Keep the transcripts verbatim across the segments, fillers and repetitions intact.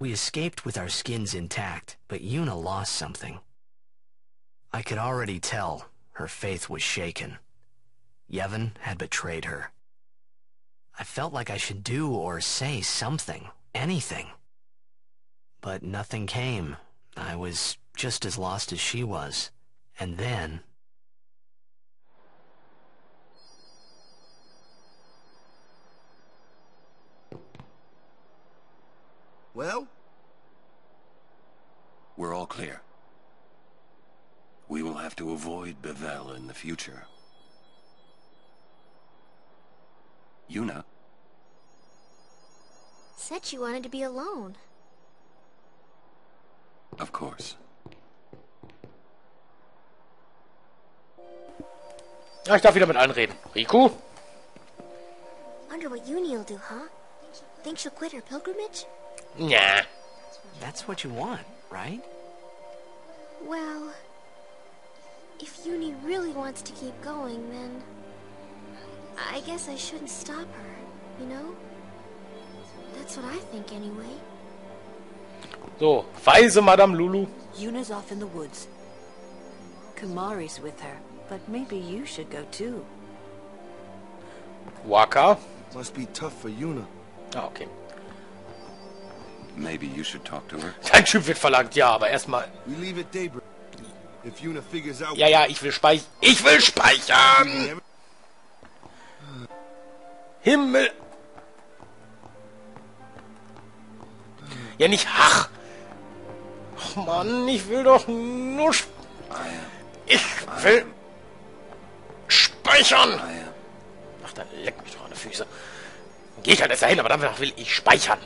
We escaped with our skins intact, but Yuna lost something. I could already tell her faith was shaken. Yevon had betrayed her. I felt like I should do or say something, anything. But nothing came. I was just as lost as she was. And then... Well? We're all clear. We will have to avoid Bevelle in the future. Yuna? Said she wanted to be alone. Of course. Ja, ich darf wieder mit allen reden. Rikku? Wonder what Yuna will do, huh? Think she'll quit her pilgrimage? Nah. That's what you want, right? Well, if Yuna really wants to keep going, then I guess I shouldn't stop her, you know? That's what I think anyway. So, weise Madame Lulu. Yuna's off in the woods. Kimahri's with her, but maybe you should go too. Wakka? Must be tough for Yuna. Ah, okay. Maybe you should talk to her. Dein Typ wird verlangt, ja, aber erstmal. We leave at daybreak. If Yuna figures out. Ja, ja, ich will speich. Ich will speichern. Himmel. Ja, nicht hach. Oh Mann, ich will doch nur sp ich will speichern. Ach, dann leck mich doch an die Füße. Dann gehe ich halt erst dahin, aber danach will ich speichern.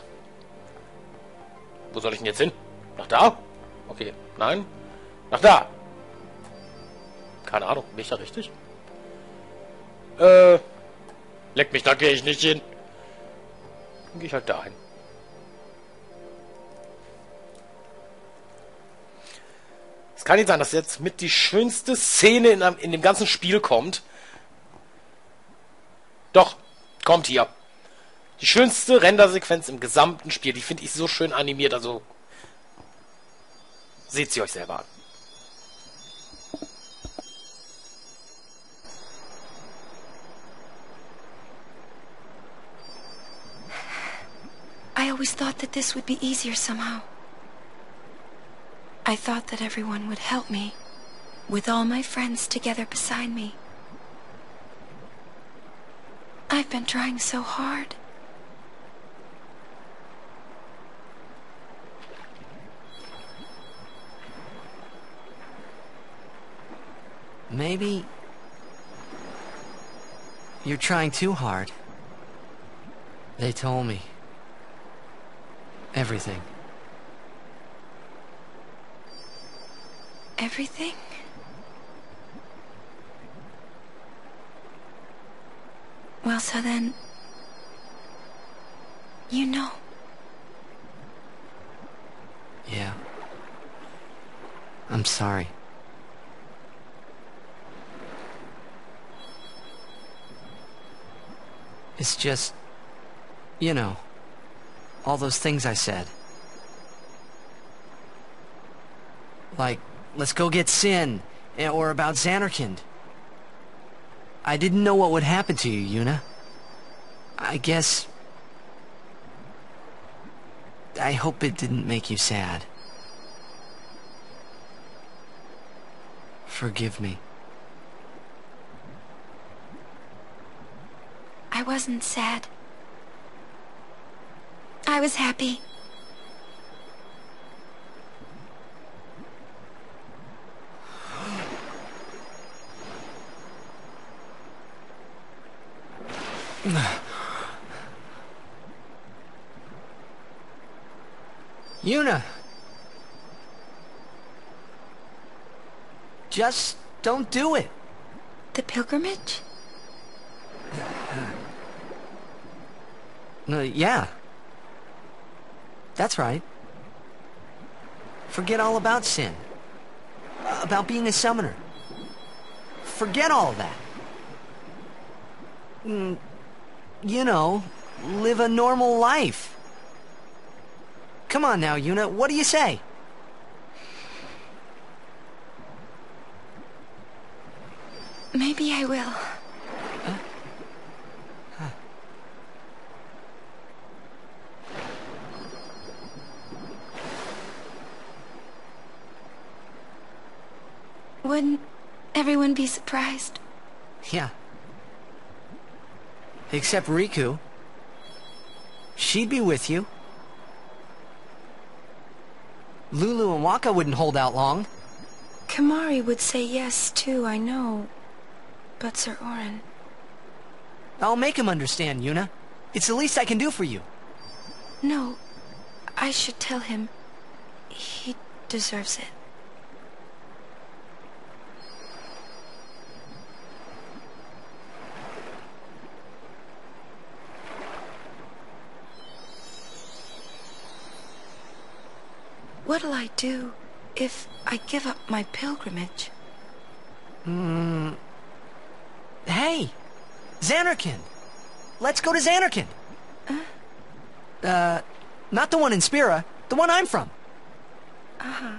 Wo soll ich denn jetzt hin? Nach da? Okay, nein. Nach da. Keine Ahnung, bin ich da richtig? Äh, leck mich, da gehe ich nicht hin. Dann gehe ich halt dahin. Es kann nicht sein, dass jetzt mit die schönste Szene in, einem, in dem ganzen Spiel kommt. Doch, kommt hier. Die schönste Rendersequenz im gesamten Spiel. Die finde ich so schön animiert. Also, seht sie euch selber an. I always thought that this would be easier somehow. I thought that everyone would help me, with all my friends together beside me. I've been trying so hard. Maybe you're trying too hard. They told me everything. Everything? Well, so then... You know. Yeah. I'm sorry. It's just... You know... All those things I said. Like... Let's go get Sin, or about Zanarkand. I didn't know what would happen to you, Yuna. I guess... I hope it didn't make you sad. Forgive me. I wasn't sad. I was happy. Yuna! Just don't do it! The pilgrimage? Uh, yeah. That's right. Forget all about Sin. Uh, about being a summoner. Forget all of that. Mm. You know, live a normal life. Come on now, Yuna, what do you say? Maybe I will. Huh? Huh. Wouldn't everyone be surprised? Yeah. Except Rikku. She'd be with you. Lulu and Wakka wouldn't hold out long. Kimahri would say yes, too, I know. But Sir Auron... I'll make him understand, Yuna. It's the least I can do for you. No, I should tell him. He deserves it. What'll I do if I give up my pilgrimage? Hmm... Hey! Zanarkand! Let's go to Zanarkand! Uh? Uh, not the one in Spira, the one I'm from. Uh-huh.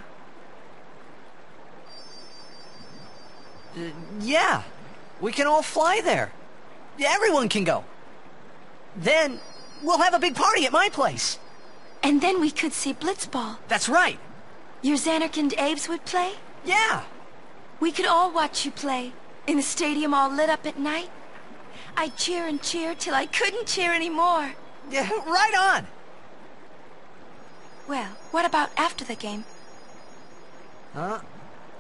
Uh, yeah, we can all fly there. Everyone can go. Then, we'll have a big party at my place. And then we could see Blitzball. That's right. Your Zanarkand Aves would play? Yeah. We could all watch you play, in a stadium all lit up at night. I'd cheer and cheer till I couldn't cheer anymore. Yeah, right on. Well, what about after the game? Huh?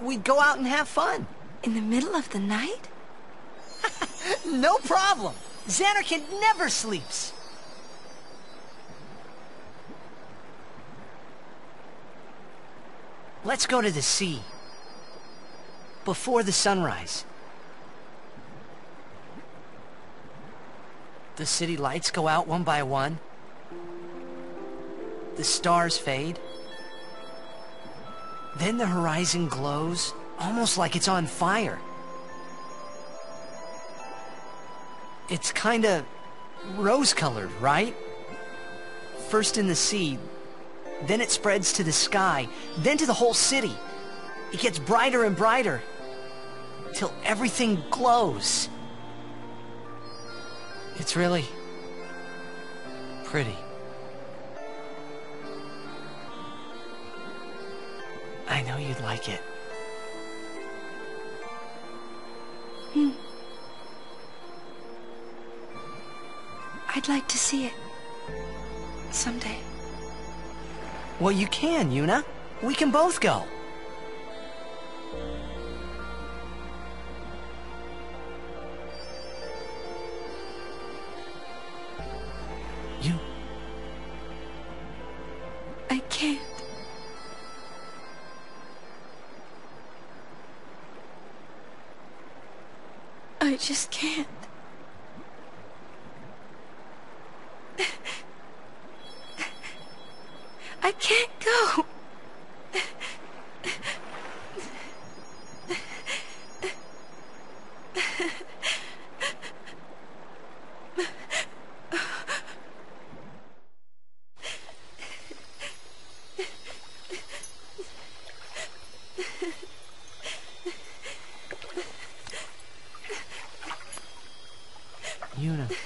We'd go out and have fun. In the middle of the night? No problem. Zanarkand never sleeps. Let's go to the sea. Before the sunrise. The city lights go out one by one. The stars fade. Then the horizon glows, almost like it's on fire. It's kinda rose-colored, right? First in the sea. Then it spreads to the sky, then to the whole city. It gets brighter and brighter, till everything glows. It's really pretty. I know you'd like it. Hmm. I'd like to see it someday. Well, you can, Yuna. We can both go. You... I can't. I just can't. I can't go. Yuna. Keep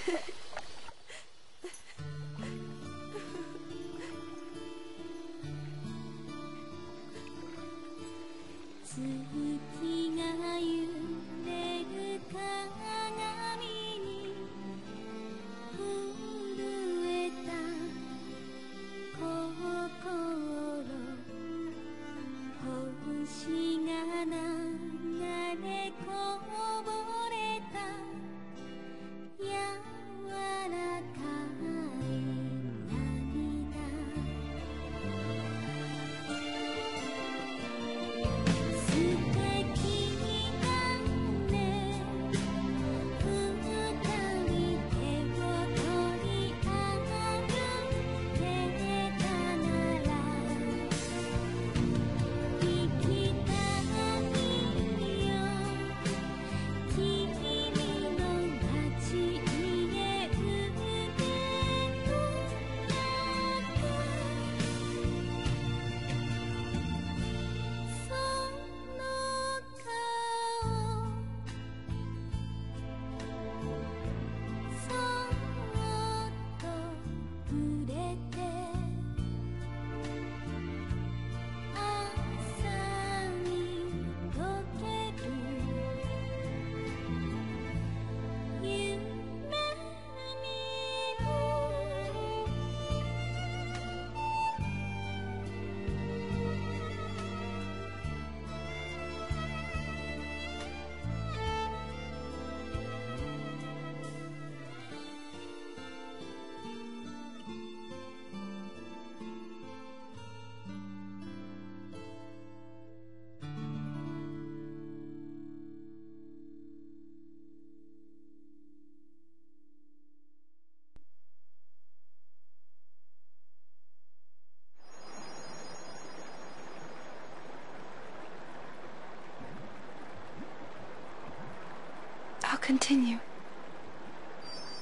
continue.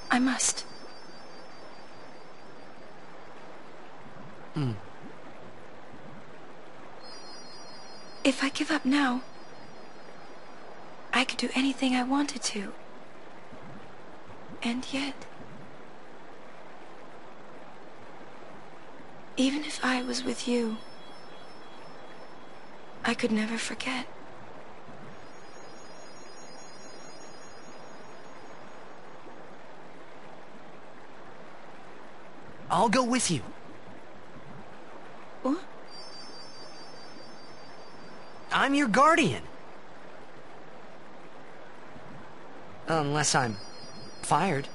I must. Mm. If I give up now, I could do anything I wanted to. And yet... even if I was with you, I could never forget. I'll go with you. What? I'm your guardian. Unless I'm fired.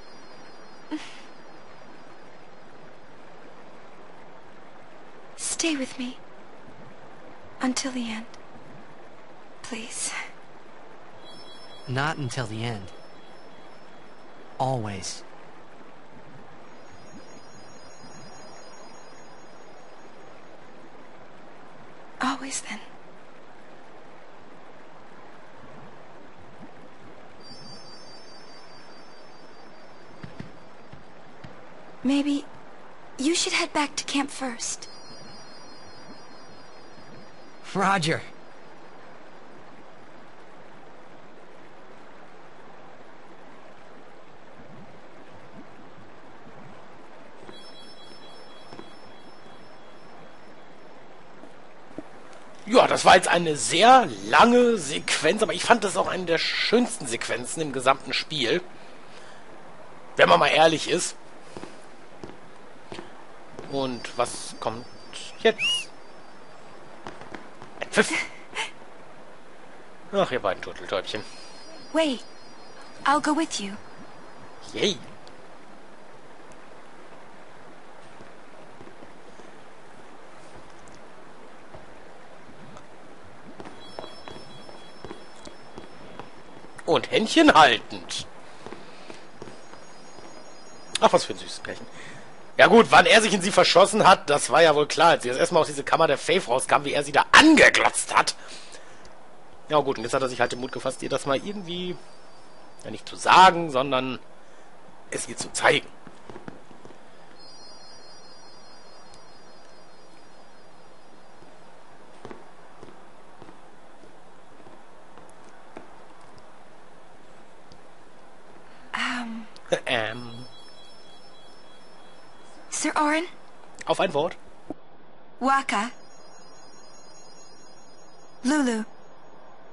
Stay with me. Until the end. Please. Not until the end. Always. Always then. Maybe you should head back to camp first. Roger. Ja, das war jetzt eine sehr lange Sequenz, aber ich fand das auch eine der schönsten Sequenzen im gesamten Spiel. Wenn man mal ehrlich ist. Und was kommt jetzt? Pfiff. Ach, ihr beiden Turteltäubchen. Wait, I'll go with you. Yay. Und Händchen haltend. Ach, was für ein süßes Pärchen. Ja gut, wann er sich in sie verschossen hat, das war ja wohl klar, als sie das erste Mal aus dieser Kammer der Faith rauskam, wie er sie da angeglotzt hat. Ja gut, und jetzt hat er sich halt den Mut gefasst, ihr das mal irgendwie, ja nicht zu sagen, sondern es ihr zu zeigen. Ähm... Um. ähm... Sir Auron? Auf ein Wort. Wakka. Lulu.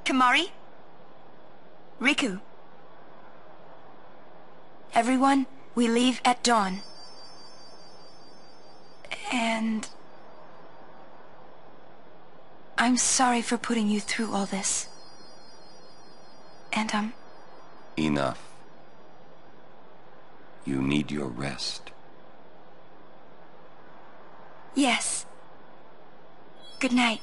Kimahri. Rikku. Everyone, we leave at dawn. And... I'm sorry for putting you through all this. And, um... enough. You need your rest. Yes. Good night.